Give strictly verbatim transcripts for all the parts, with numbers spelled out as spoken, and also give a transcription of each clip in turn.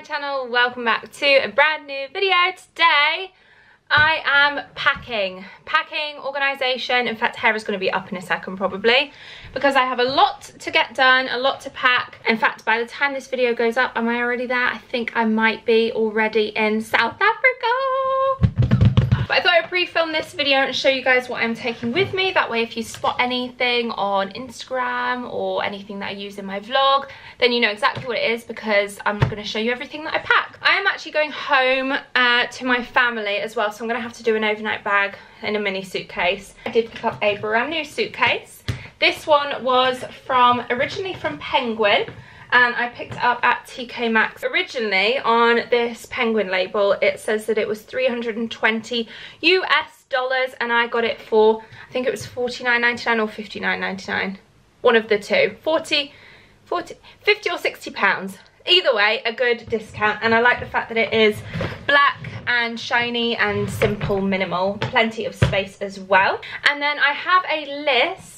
my channel, welcome back to a brand new video. Today I am packing packing organization. In fact, hair is going to be up in a second probably, because I have a lot to get done, a lot to pack. In fact, by the time this video goes up, am I already there? I think I might be already in South Africa. But I thought I'd pre-film this video and show you guys what I'm taking with me. That way if you spot anything on Instagram or anything that I use in my vlog, then you know exactly what it is, because I'm going to show you everything that I pack. I am actually going home uh, to my family as well, so I'm going to have to do an overnight bag in a mini suitcase. I did pick up a brand new suitcase. This one was from originally from Penguin, and I picked up at T K Maxx. Originally on this Penguin label, it says that it was three hundred twenty US dollars, and I got it for, I think it was forty-nine ninety-nine or fifty-nine ninety-nine, one of the two. forty, forty, fifty or sixty pounds. Either way, a good discount, and I like the fact that it is black and shiny and simple, minimal, plenty of space as well. And then I have a list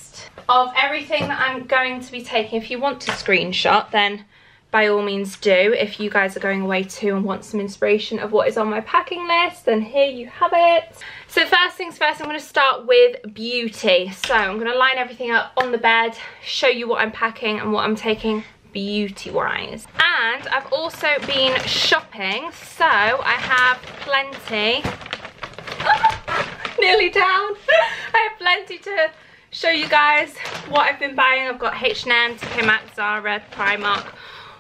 of everything that I'm going to be taking. If you want to screenshot, then by all means do. If you guys are going away too and want some inspiration of what is on my packing list, then here you have it. So first things first, I'm going to start with beauty. So I'm going to line everything up on the bed, show you what I'm packing and what I'm taking beauty wise. And I've also been shopping, so I have plenty nearly down I have plenty to show you guys what I've been buying. I've got H and M, T K Maxx, Zara, Primark,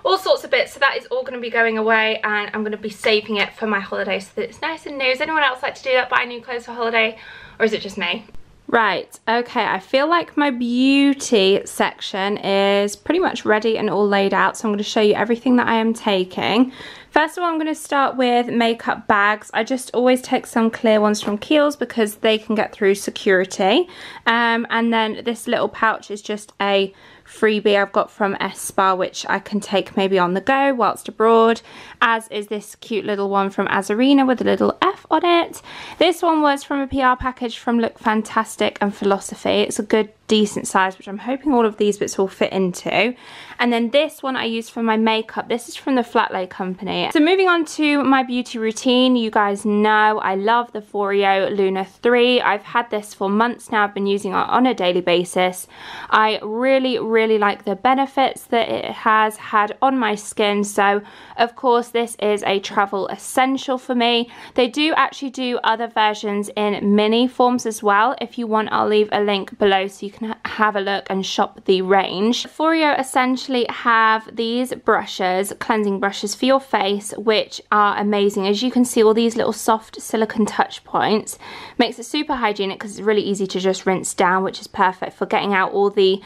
all sorts of bits. So that is all going to be going away, and I'm going to be saving it for my holiday so that it's nice and new. Does anyone else like to do that, buy new clothes for holiday, or is it just me? Right, okay, I feel like my beauty section is pretty much ready and all laid out, so I'm going to show you everything that I am taking. First of all, I'm going to start with makeup bags. I just always take some clear ones from Kiehl's because they can get through security. Um, and then this little pouch is just a freebie I've got from Espa, which I can take maybe on the go whilst abroad, as is this cute little one from Azarina with a little F on it. This one was from a P R package from Look Fantastic and Philosophy. It's a good decent size, which I'm hoping all of these bits will fit into. And then this one I use for my makeup. This is from the Flatlay Company. So moving on to my beauty routine, you guys know I love the Foreo Luna three. I've had this for months now. I've been using it on a daily basis. I really, really like the benefits that it has had on my skin. So of course this is a travel essential for me. They do actually do other versions in mini forms as well. If you want, I'll leave a link below so you can have a look and shop the range. Foreo essentially have these brushes, cleansing brushes for your face, which are amazing. As you can see, all these little soft silicone touch points makes it super hygienic because it's really easy to just rinse down, which is perfect for getting out all the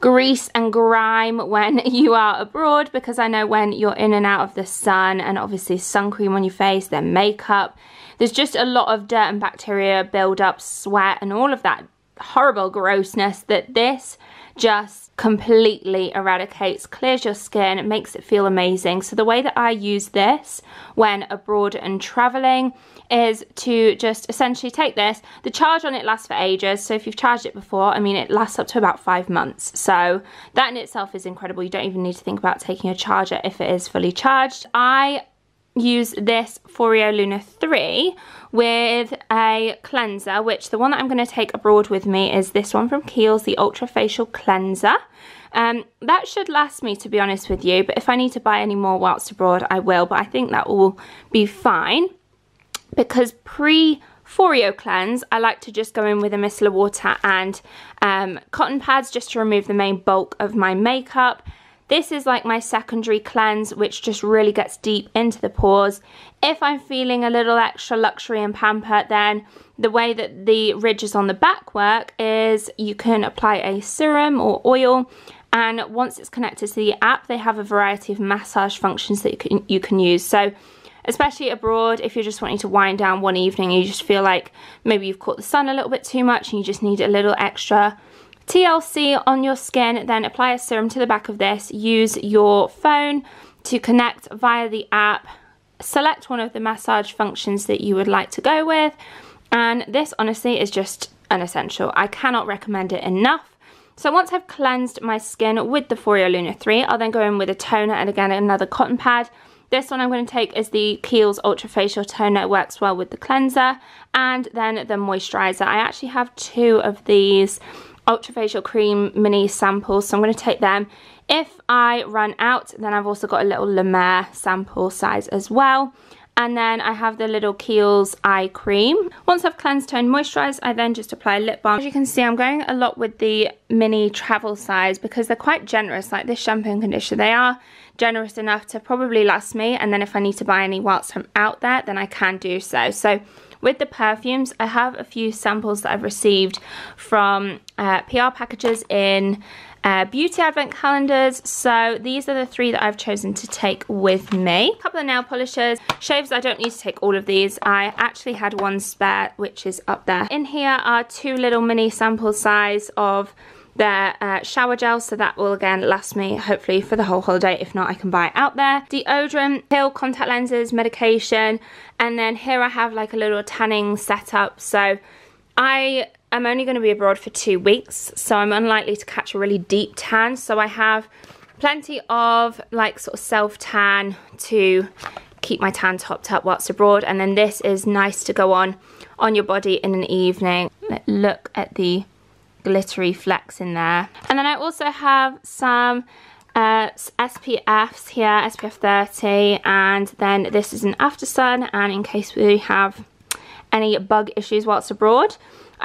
grease and grime when you are abroad, because I know when you're in and out of the sun, and obviously sun cream on your face, then makeup, there's just a lot of dirt and bacteria build up, sweat and all of that horrible grossness that this just completely eradicates, clears your skin, it makes it feel amazing. So the way that I use this when abroad and traveling is to just essentially take this. The charge on it lasts for ages, so if you've charged it before, I mean, it lasts up to about five months, so that in itself is incredible. You don't even need to think about taking a charger if it is fully charged. I use this Foreo Luna three with a cleanser, which the one that I'm going to take abroad with me is this one from Kiehl's, the Ultra Facial Cleanser. Um, that should last me, to be honest with you, but if I need to buy any more whilst abroad, I will, but I think that will be fine, because pre Foreo cleanse, I like to just go in with a micellar water and um, cotton pads just to remove the main bulk of my makeup. This is like my secondary cleanse, which just really gets deep into the pores. If I'm feeling a little extra luxury and pampered, then the way that the ridges on the back work is you can apply a serum or oil, and once it's connected to the app, they have a variety of massage functions that you can, you can use. So especially abroad, if you're just wanting to wind down one evening, you just feel like maybe you've caught the sun a little bit too much and you just need a little extra T L C on your skin, then apply a serum to the back of this, use your phone to connect via the app, select one of the massage functions that you would like to go with, and this honestly is just an essential. I cannot recommend it enough. So once I've cleansed my skin with the Foreo Luna three, I'll then go in with a toner and again another cotton pad. This one I'm going to take is the Kiehl's Ultra Facial Toner. It works well with the cleanser and then the moisturizer. I actually have two of these Ultra Facial Cream mini samples, so I'm going to take them. If I run out, then I've also got a little La Mer sample size as well. And then I have the little Kiehl's eye cream. Once I've cleansed, toned, moisturised, I then just apply lip balm. As you can see, I'm going a lot with the mini travel size because they're quite generous. Like this shampoo and conditioner, they are generous enough to probably last me. And then if I need to buy any whilst I'm out there, then I can do so. So with the perfumes, I have a few samples that I've received from uh, P R packages in Uh, beauty advent calendars, so these are the three that I've chosen to take with me. A couple of nail polishes, shaves. I don't need to take all of these. I actually had one spare, which is up there. In here are two little mini sample size of their uh, shower gel, so that will again last me hopefully for the whole holiday. If not, I can buy it out there. Deodorant, pill, contact lenses, medication, and then here I have like a little tanning setup. So I I'm only going to be abroad for two weeks, so I'm unlikely to catch a really deep tan. So I have plenty of like sort of self-tan to keep my tan topped up whilst abroad. And then this is nice to go on on your body in an evening. Look at the glittery flecks in there. And then I also have some uh, S P Fs here, S P F thirty. And then this is an after sun, and in case we have any bug issues whilst abroad.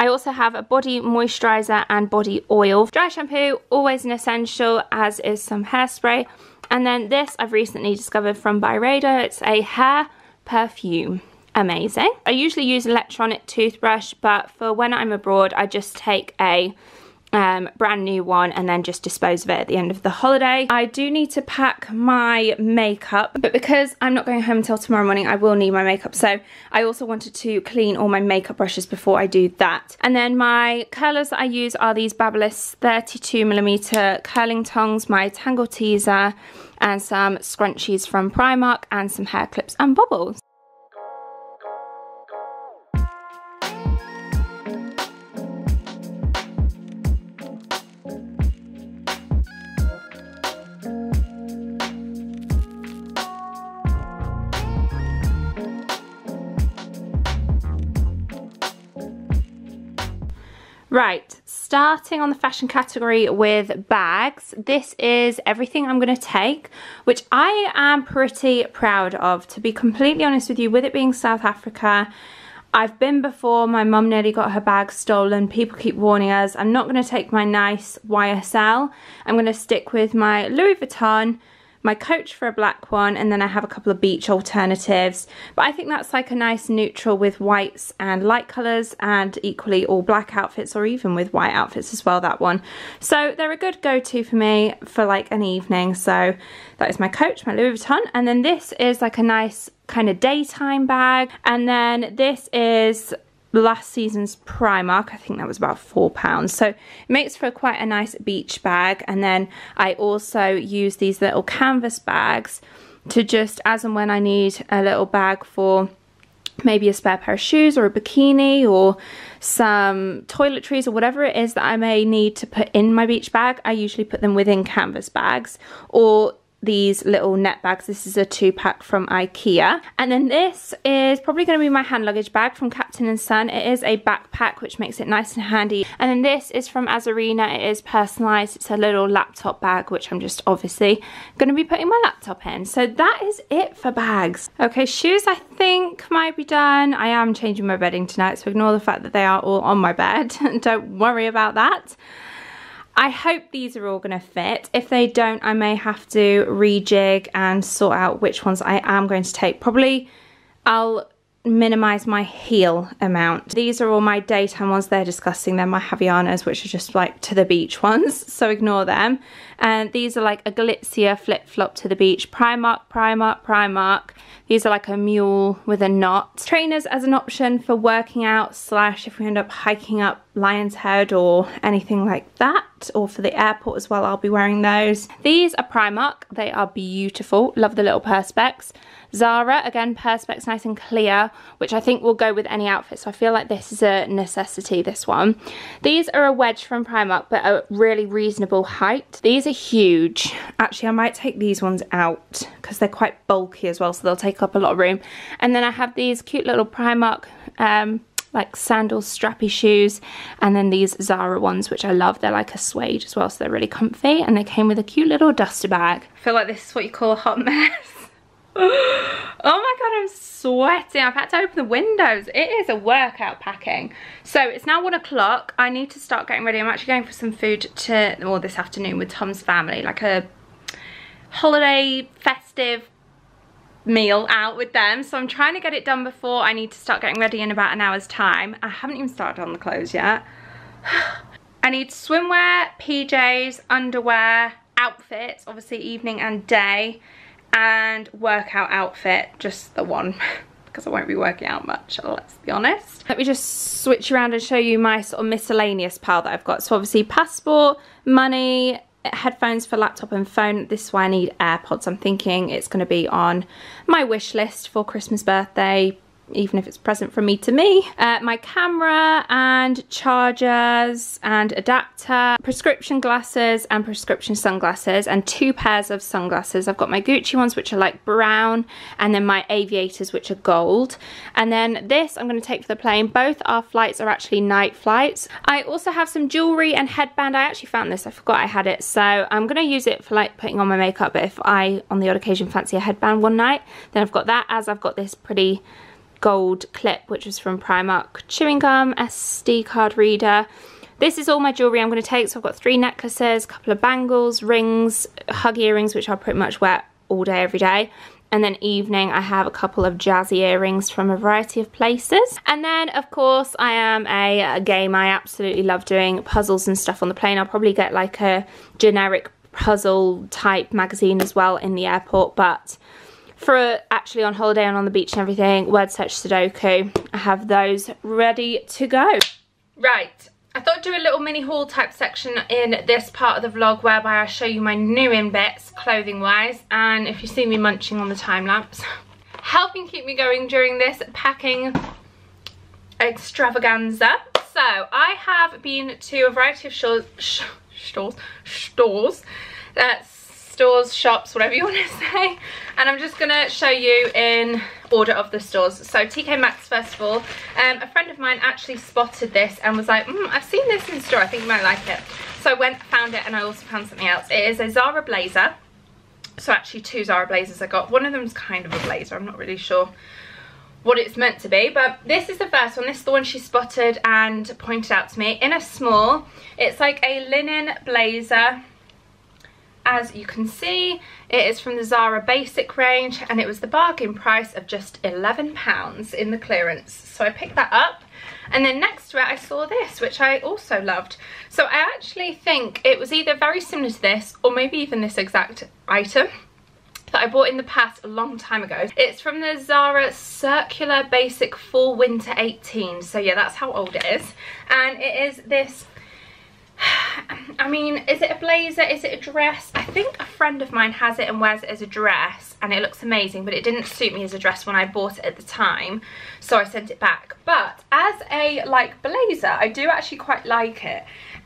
I also have a body moisturiser and body oil. Dry shampoo, always an essential, as is some hairspray. And then this I've recently discovered from Byredo. It's a hair perfume. Amazing. I usually use an electronic toothbrush, but for when I'm abroad, I just take a um, brand new one and then just dispose of it at the end of the holiday. I do need to pack my makeup, but because I'm not going home until tomorrow morning, I will need my makeup. So I also wanted to clean all my makeup brushes before I do that. And then my curlers that I use are these Babyliss thirty-two millimeter curling tongs, my Tangle Teaser, and some scrunchies from Primark, and some hair clips and bobbles. Right, starting on the fashion category with bags, this is everything I'm going to take, which I am pretty proud of. To be completely honest with you, with it being South Africa, I've been before, my mum nearly got her bag stolen, people keep warning us. I'm not going to take my nice Y S L, I'm going to stick with my Louis Vuitton, my Coach for a black one, and then I have a couple of beach alternatives. But I think that's like a nice neutral with whites and light colours, and equally all black outfits, or even with white outfits as well, that one. So they're a good go-to for me for like an evening. So that is my Coach, my Louis Vuitton, and then this is like a nice kind of daytime bag. And then this is last season's Primark. I think that was about four pounds, so it makes for quite a nice beach bag. And then I also use these little canvas bags to just, as and when I need a little bag for maybe a spare pair of shoes or a bikini or some toiletries or whatever it is that I may need to put in my beach bag, I usually put them within canvas bags or these little net bags. This is a two pack from IKEA. And then this is probably going to be my hand luggage bag from Captain and Son. It is a backpack, which makes it nice and handy. And then this is from Azarina. It is personalized. It's a little laptop bag, which I'm just obviously going to be putting my laptop in. So that is it for bags. Okay, shoes I think might be done. I am changing my bedding tonight, so ignore the fact that they are all on my bed. Don't worry about that. I hope these are all going to fit. If they don't, I may have to rejig and sort out which ones I am going to take. Probably I'll minimise my heel amount. These are all my daytime ones. They're disgusting. They're my Havaianas, which are just like to the beach ones, so ignore them. And these are like a glitzier flip-flop to the beach. Primark, Primark, Primark. These are like a mule with a knot. Trainers as an option for working out slash if we end up hiking up Lion's Head or anything like that. that or for the airport as well. I'll be wearing those. These are Primark. They are beautiful. Love the little perspex. Zara, again, perspex nice and clear, which I think will go with any outfit. So I feel like this is a necessity, this one. These are a wedge from Primark, but a really reasonable height. These are huge. Actually, I might take these ones out because they're quite bulky as well, so they'll take up a lot of room. And then I have these cute little Primark um like sandal strappy shoes, and then these Zara ones, which I love. They're like a suede as well, so they're really comfy, and they came with a cute little duster bag. I feel like this is what you call a hot mess. Oh my god, I'm sweating. I've had to open the windows. It is a workout packing. So it's now one o'clock. I need to start getting ready. I'm actually going for some food to well this afternoon with Tom's family, like a holiday festive meal out with them, so I'm trying to get it done before I need to start getting ready in about an hour's time. I haven't even started on the clothes yet. I need swimwear, P Js, underwear, outfits, obviously evening and day, and workout outfit, just the one, because I won't be working out much, let's be honest. Let me just switch around and show you my sort of miscellaneous pile that I've got. So obviously passport, money, headphones for laptop and phone. This is why I need AirPods. I'm thinking it's going to be on my wish list for Christmas, birthday, even if it's present from me to me. Uh, my camera and chargers and adapter, prescription glasses and prescription sunglasses, and two pairs of sunglasses. I've got my Gucci ones, which are like brown, and then my aviators, which are gold. And then this I'm going to take for the plane. Both our flights are actually night flights. I also have some jewellery and headband. I actually found this. I forgot I had it. So I'm going to use it for like putting on my makeup, but if I, on the odd occasion, fancy a headband one night, then I've got that, as I've got this pretty gold clip, which was from Primark, chewing gum, S D card reader. This is all my jewellery I'm going to take. So I've got three necklaces, a couple of bangles, rings, hug earrings, which I'll pretty much wear all day, every day. And then evening, I have a couple of jazzy earrings from a variety of places. And then, of course, I am a, a game. I absolutely love doing puzzles and stuff on the plane. I'll probably get like a generic puzzle type magazine as well in the airport, but for actually on holiday and on the beach and everything, word search, Sudoku, I have those ready to go. Right, I thought I'd do a little mini haul type section in this part of the vlog whereby I show you my new in bits, clothing wise, and if you see me munching on the time lapse, helping keep me going during this packing extravaganza. So I have been to a variety of stores, sh stores, stores, that's stores, shops, whatever you want to say, and I'm just gonna show you in order of the stores. So T K Maxx first of all. Um, a friend of mine actually spotted this and was like, mm, I've seen this in store, I think you might like it. So I went, found it, and I also found something else. It is a Zara blazer. So actually two Zara blazers I got. One of them's kind of a blazer, I'm not really sure what it's meant to be, but this is the first one. This is the one she spotted and pointed out to me in a small. It's like a linen blazer. As you can see, it is from the Zara basic range, and it was the bargain price of just eleven pounds in the clearance. So I picked that up, and then next to it I saw this, which I also loved. So I actually think it was either very similar to this, or maybe even this exact item that I bought in the past a long time ago. It's from the Zara circular basic fall winter eighteen. So yeah, that's how old it is. And it is this, I mean, is it a blazer, is it a dress? I think a friend of mine has it and wears it as a dress, and it looks amazing, but it didn't suit me as a dress when I bought it at the time, so I sent it back. But as a like blazer, I do actually quite like it,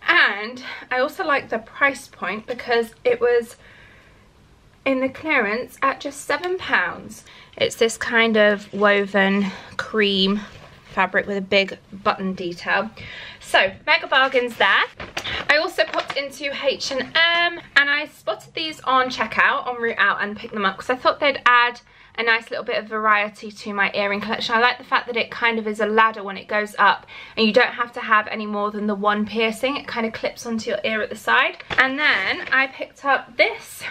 and I also like the price point because it was in the clearance at just seven pounds. It's this kind of woven cream fabric with a big button detail. So mega bargains there. I also popped into H and M, and I spotted these on checkout, on route out, and picked them up because I thought they'd add a nice little bit of variety to my earring collection. I like the fact that it kind of is a ladder when it goes up, and you don't have to have any more than the one piercing. It kind of clips onto your ear at the side. And then I picked up this.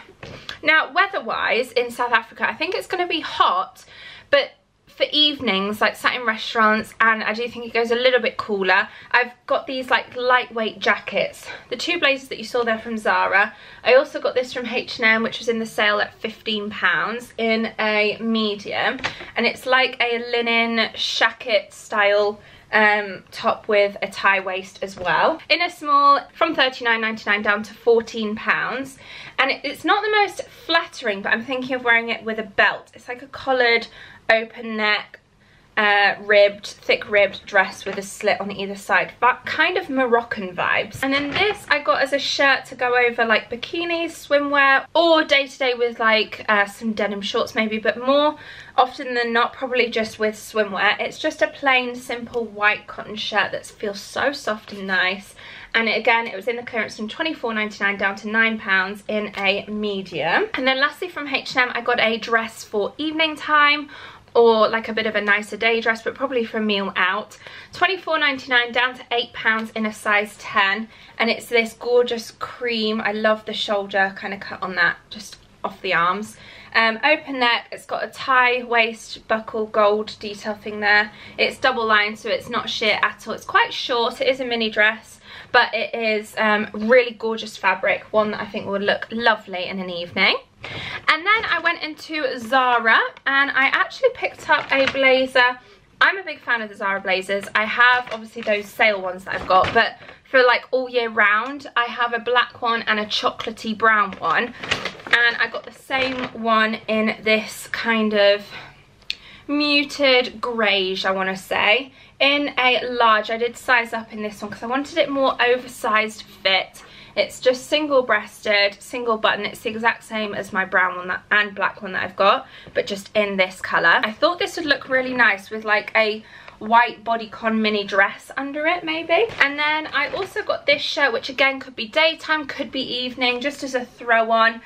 Now weather-wise in South Africa, I think it's going to be hot, but for evenings, like sat in restaurants, and I do think it goes a little bit cooler. I've got these like lightweight jackets. The two blazers that you saw there from Zara. I also got this from H and M, which was in the sale at fifteen pounds in a medium, and it's like a linen shacket style um, top with a tie waist as well. In a small, from thirty-nine ninety-nine down to fourteen pounds. And it, it's not the most flattering, but I'm thinking of wearing it with a belt. It's like a collared, open neck, uh, ribbed, thick ribbed dress with a slit on either side. That kind of Moroccan vibes. And then this I got as a shirt to go over like bikinis, swimwear, or day to day with like uh, some denim shorts maybe, but more often than not, probably just with swimwear. It's just a plain, simple white cotton shirt that feels so soft and nice. And it, again, it was in the clearance from twenty-four ninety-nine down to nine pounds in a medium. And then lastly from H and M, I got a dress for evening time, or like a bit of a nicer day dress, but probably for a meal out. twenty-four ninety-nine down to eight pounds in a size ten. And it's this gorgeous cream. I love the shoulder kind of cut on that, just off the arms. Um, open neck, it's got a tie waist buckle gold detail thing there. It's double lined, so it's not sheer at all. It's quite short. It is a mini dress, but it is um, really gorgeous fabric, one that I think will look lovely in an evening. And then I went into Zara and I actually picked up a blazer. I'm a big fan of the Zara blazers. I have obviously those sale ones that I've got, but for like all year round, I have a black one and a chocolatey brown one. And I got the same one in this kind of muted greige, I want to say, in a large. I did size up in this one because I wanted it more oversized fit. It's just single breasted, single button. It's the exact same as my brown one that, and black one that I've got, but just in this colour. I thought this would look really nice with like a white bodycon mini dress under it maybe. And then I also got this shirt, which again could be daytime, could be evening, just as a throw on.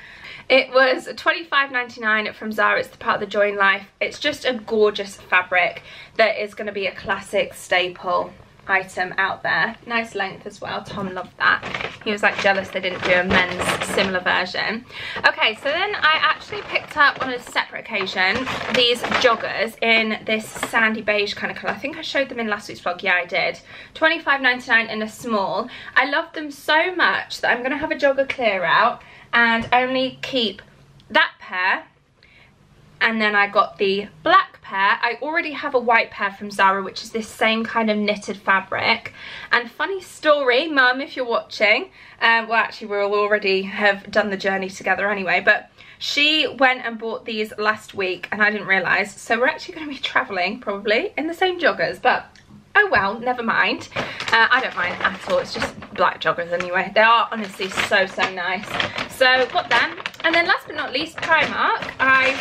It was twenty-five ninety-nine from Zara. It's the part of the Join Life. It's just a gorgeous fabric that is going to be a classic staple item out there. Nice length as well. Tom loved that. He was like jealous they didn't do a men's similar version. Okay, so then I actually picked up on a separate occasion these joggers in this sandy beige kind of colour. I think I showed them in last week's vlog. Yeah, I did. twenty-five ninety-nine in a small. I love them so much that I'm going to have a jogger clear out and only keep that pair. And then I got the black pair. I already have a white pair from Zara, which is this same kind of knitted fabric. And funny story, Mum, if you're watching, um, well, actually, we'll already have done the journey together anyway, but she went and bought these last week, and I didn't realise. So we're actually going to be travelling, probably, in the same joggers, but oh well, never mind. Uh, I don't mind at all. It's just black joggers anyway. They are honestly so, so nice. So got them. And then last but not least, Primark. I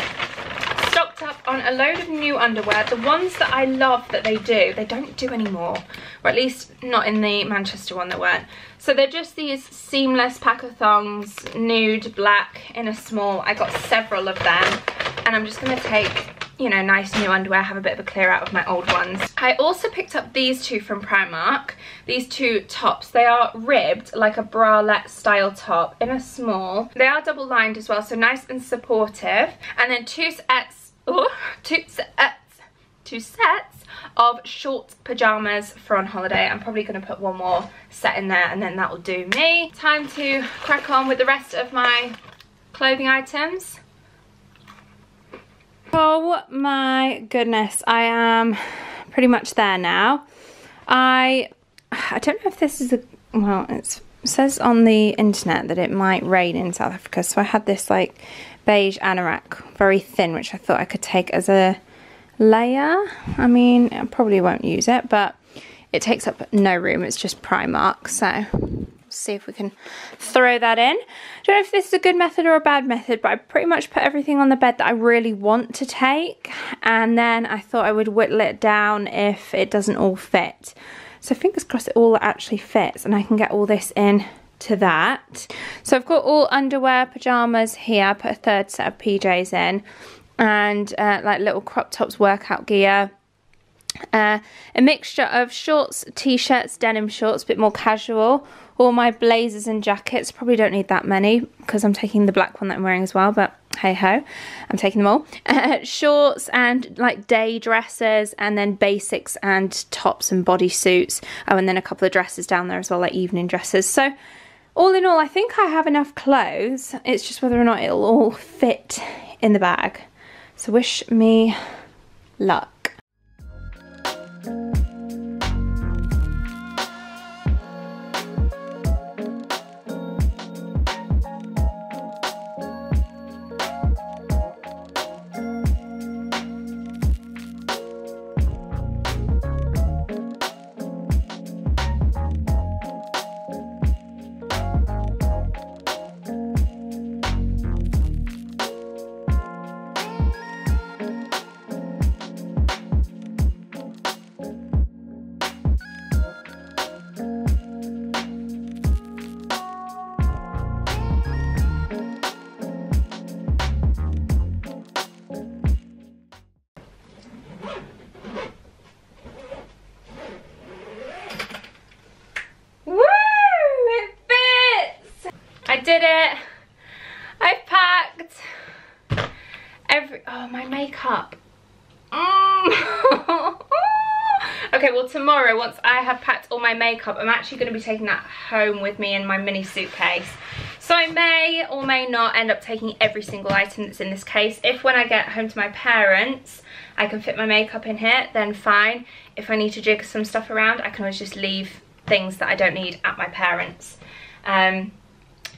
stocked up on a load of new underwear. The ones that I love that they do, they don't do anymore. Or at least not in the Manchester one that weren't. So they're just these seamless pack of thongs, nude, black, in a small. I got several of them. And I'm just going to take, you know, nice new underwear, have a bit of a clear out of my old ones. I also picked up these two from Primark, these two tops. They are ribbed, like a bralette style top in a small. They are double lined as well, so nice and supportive. And then two sets, oh, two sets, two sets of short pajamas for on holiday. I'm probably going to put one more set in there and then that will do me. Time to crack on with the rest of my clothing items. Oh my goodness, I am pretty much there now. I I don't know if this is a, well, it's, it says on the internet that it might rain in South Africa, so I had this like beige anorak, very thin, which I thought I could take as a layer. I mean, I probably won't use it, but it takes up no room. It's just Primark, so see if we can throw that in. Don't know if this is a good method or a bad method, but I pretty much put everything on the bed that I really want to take, and then I thought I would whittle it down if it doesn't all fit. So fingers crossed it all actually fits and I can get all this in to that. So I've got all underwear, pajamas here. I put a third set of P Js in and uh, like little crop tops, workout gear. Uh, a mixture of shorts, t-shirts, denim shorts, a bit more casual. All my blazers and jackets, probably don't need that many because I'm taking the black one that I'm wearing as well, but hey ho, I'm taking them all. Uh, shorts and like day dresses, and then basics and tops and bodysuits. Oh, and then a couple of dresses down there as well, like evening dresses. So all in all, I think I have enough clothes. It's just whether or not it'll all fit in the bag. So wish me luck. Thank you. did it. I've packed every, oh, my makeup. Mm. Okay, well tomorrow, once I have packed all my makeup, I'm actually going to be taking that home with me in my mini suitcase. So I may or may not end up taking every single item that's in this case. If when I get home to my parents, I can fit my makeup in here, then fine. If I need to jig some stuff around, I can always just leave things that I don't need at my parents' um,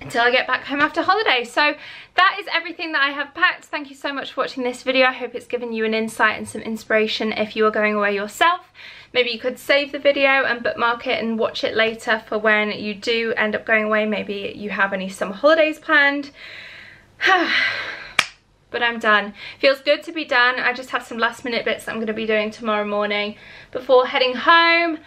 until I get back home after holiday. So that is everything that I have packed. Thank you so much for watching this video. I hope it's given you an insight and some inspiration if you are going away yourself. Maybe you could save the video and bookmark it and watch it later for when you do end up going away. Maybe you have any summer holidays planned. But I'm done. Feels good to be done. I just have some last minute bits that I'm going to be doing tomorrow morning before heading home,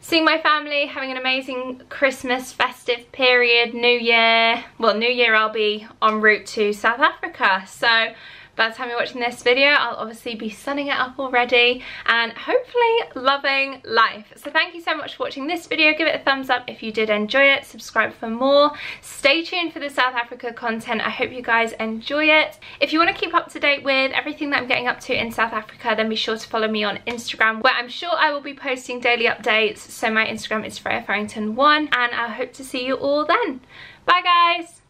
seeing my family, having an amazing Christmas festive period, New Year. Well, New Year I'll be en route to South Africa. So by the time you're watching this video, I'll obviously be sunning it up already and hopefully loving life. So thank you so much for watching this video. Give it a thumbs up if you did enjoy it. Subscribe for more. Stay tuned for the South Africa content. I hope you guys enjoy it. If you want to keep up to date with everything that I'm getting up to in South Africa, then be sure to follow me on Instagram, where I'm sure I will be posting daily updates. So my Instagram is Freya Farrington one, and I hope to see you all then. Bye guys.